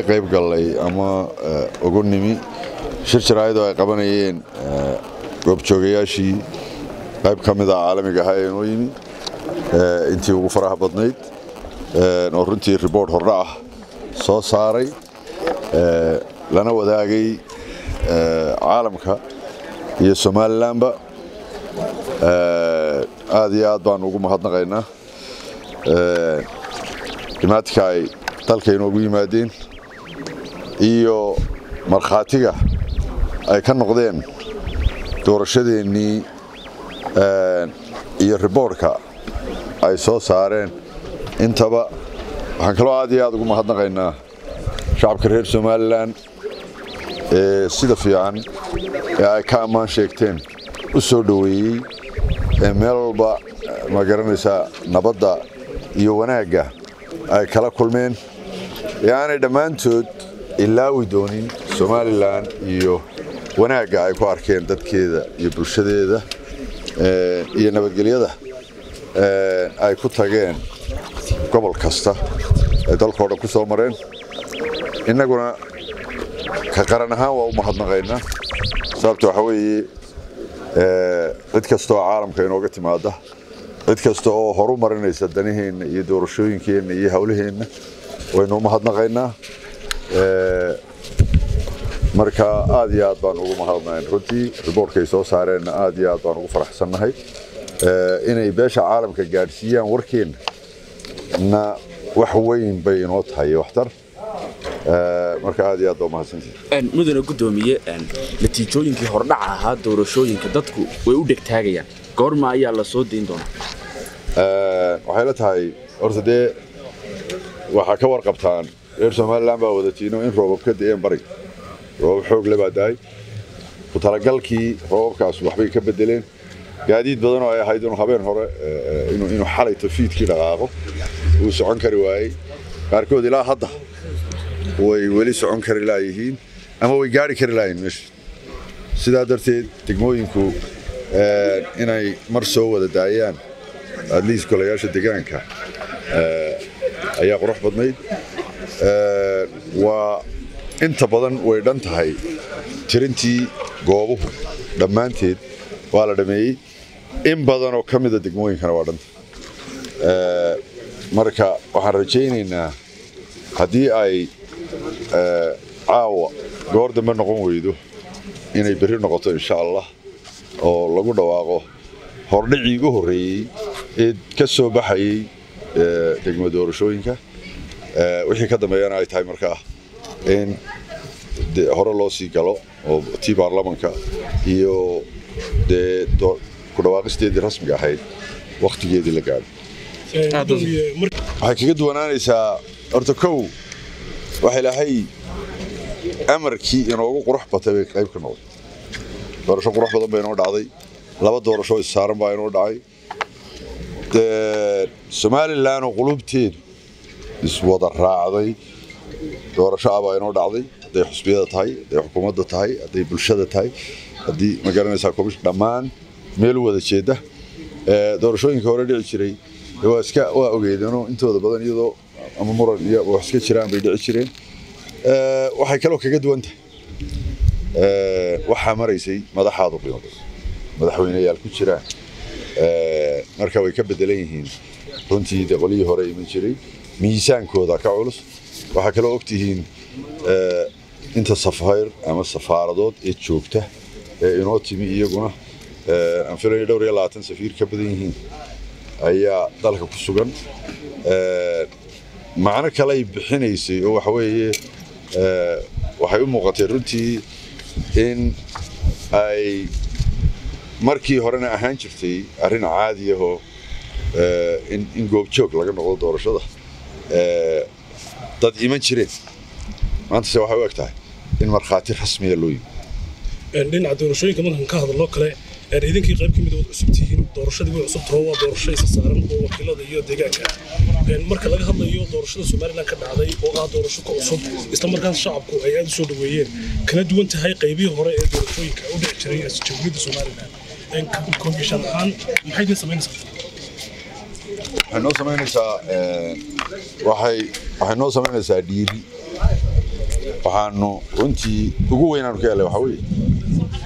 كقريب قلّي أما أقولني مي شرائط قبنا يين وبتشوجياشي قريب كم ذا عالمي جهاي نويني أنتي وفرها بضنيت نورنتي ريبورت هرّاه صاري لنا وداعي عالمك يسمى اللامبا هذه عادة نقوم هذا غيرنا كماتكاي تلقي نقول مادين إيو مرخاتية أي كان نقدم تورشدي إني يربوركا أي صوص عارين أنت بقى هنكلو عادي عاد نقوم هذا غيرنا شعب كرير سومالان سيدا فيان أي كامان شيكتين وسودوي ملبا مجرنسا نبضة يوناجا أي كلا كل من يعني دمانتود إلا ويدونين سوماليلان يو وناجا أي كواركين دت كذا يبلش ذي ذا ينبت قلي ذا أي كتاجين قبل كسته دل كورا كسر مرين إننا قلنا كقرنها ومحضنا غيرنا صارت حوي ذكرتوا عالم كانوا وقت ما هذا ذكرتوا هرو مرنا يصدقنيهن يدور شوين كين يهولهن وإنه ما هذنا غيرنا مركا عاديات بانو ما هذنا نرتدي البورك يسوس صارين عاديات بانو فرح سنة هاي إن يباش عالم كجارسيا وركين نا وحوين بينات هاي وحتر marka aad iyo aad oo mahadsantahay mudane gudoomiye natiijooyinkii hordhaca ahaa doorashooyinka dadku way u dhigtaagayaan goorma ayaa la soo diin doonaa waxay la tahay orsadee waxa ka warqabtaan reer Soomaaliland baa wadatiin in roobabka da'een bari roob xoog laba daay u talagalkii roobkaas waxbay ka bedeleen gaadiid badan oo ay ahayd inuu habeen hore inuu xalay tafiidkii dhaqaaqo uu socon kari waayay qaarkood ilaa hadda ويولي سعون كريلايين أما ويجاري كريلاين مش سيدا درتي تجمعينكو إناي مرسو وده دايان أدليس كل ياشة دجانكا أيا قروح بضني وأنت بدن ويدنت هاي ترنتي جابه لما أنتي ولا دمي إم بدن وكم إذا تجمعين كنا وادن مركا وحرجيني إن هدي أي عاو جورد من نقوم ويدو إن يبرر نقطة إن شاء الله أو لقول دواقه هرني جهري كسو بحي تجمع دور شوينك وحي كده ما ينعي تايمر كه إن هرلوسي كلا أو تي برلمان كه يو ده كدواقي استدي رسم جاهد وقت جديد لقال هكذا وانا إذا أرتكو وحلاهي أمريكي ينوقو قروح بتبي قريب كنوع دورشوا قروح بتبي ينوع دعي لابد دورشوا السارم بينوع دعي سمال الله إنه قلوب تير بس وضع راعي دورشوا بينوع دعي ده حسبية تاي ده حكومة تاي ده بلشة تاي ده مجرنا ساكوبش دمان ميلو هذا الشيء ده دورشوا ينكوري الشيء هو إسكا وأوجي دهنو أنتوا ده بدن يدو أما مرة يا وحسك شرائم بيدع شرين وحيكلوك قد وانت وحمريسي ماذا حاضر اليوم ماذا حوينا يا الكل شرائم نركب يكبد ليهين رنتي دقليه هري من شري ميزان كودا كعلص وحيكلوك تهين أنت الصفاير أما الصفارة دوت إتشوبته إنوتي مية جنا أنفرني دوري لا تنسفير كبدينهين أيها ذلك كسجن معنا كلاي بحنيسي هو حوي وحيوم غتيرتي إن أي مركي هرنا أهانشرتي أرنا عادي هو إن جوب شوك لكن نقول دور شذا ضد إيمان شريف ما أنت سوى حوي أكتاي إن مرخاتي رسمية لوي لين عدو رشوي كمان هنكهض الله كلاي إذن كي قريب كمية وعصبتين دورشة دي وعصبت هو دورشة يسارم هو كلا ديو دجاجة المركز اللي هذا يو دورشة سمارنا كنا عليه وقع دورشة كعصب استمر كان شعب كأيام سودويين كنا دون تهاي قيبي هراء دورشة كأودع شريعة تجميد سمارنا إن كم يشرحان محيدين سمين سفر هنو سمين سا وحي هنو سمين سا ديري وحنو أنتي وجوهنا ركالة وحوي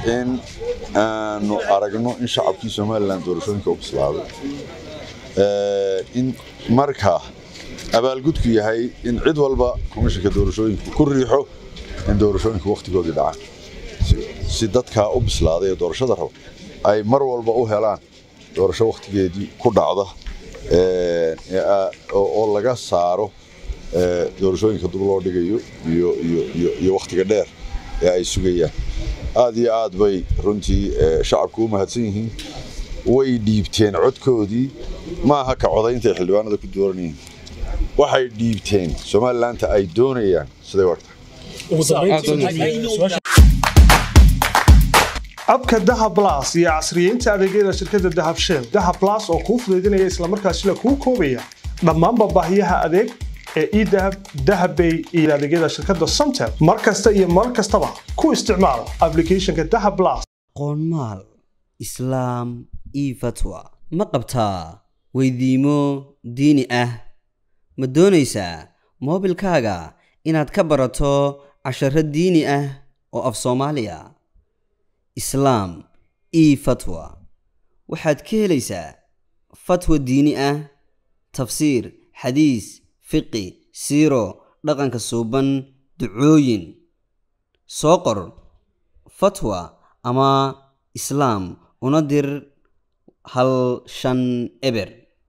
إن أنو أرجعنا إن شعب في شمال لندورشون كوبسلافي إن مركها أبغى أقول كي هاي إن عد والبا كمشي كدورشون كوريحه إن دورشون كوقت جودي دعاء سيدتك أوبسلافي دورش ضربه أي مر والبا أوهلان دورش وقت جدي كرد عضه أو لقى صاروا دورشون كدورلو دقيو يو يو يو يو وقت كدير يا إسقيا هذه عاد بي رنتي شعبكم هاتينهم ويديبتين عدكودي ما هك عضين تحلوان هذا كدورنين واحد ديبتين سما اللي أنت أيدوني يعني سدي وقتها. abka dahab plus iyo casriyeynta adeegyada shirkadda dahab shell dahab plus oo ku fududeynaya isla markaasina ku koobaya dhammaan baahiyaha adeeg ee idahab dahabay iyo adeegyada shirkadda Somtel markasta iyo markastaba ku isticmaal applicationka dahab plus qoonmaal islaam ee fatwa ma qabtaa weydiimo diini ah ma doonaysa mobilkaaga inaad ka barato casharro diini ah oo af Soomaaliya إسلام إي فتوى وحد كيليسا فتوى دينية تفسير حديث فقه سيرو لغن كسوبا دعوين سوقر فتوى أما إسلام وندر هل شن إبر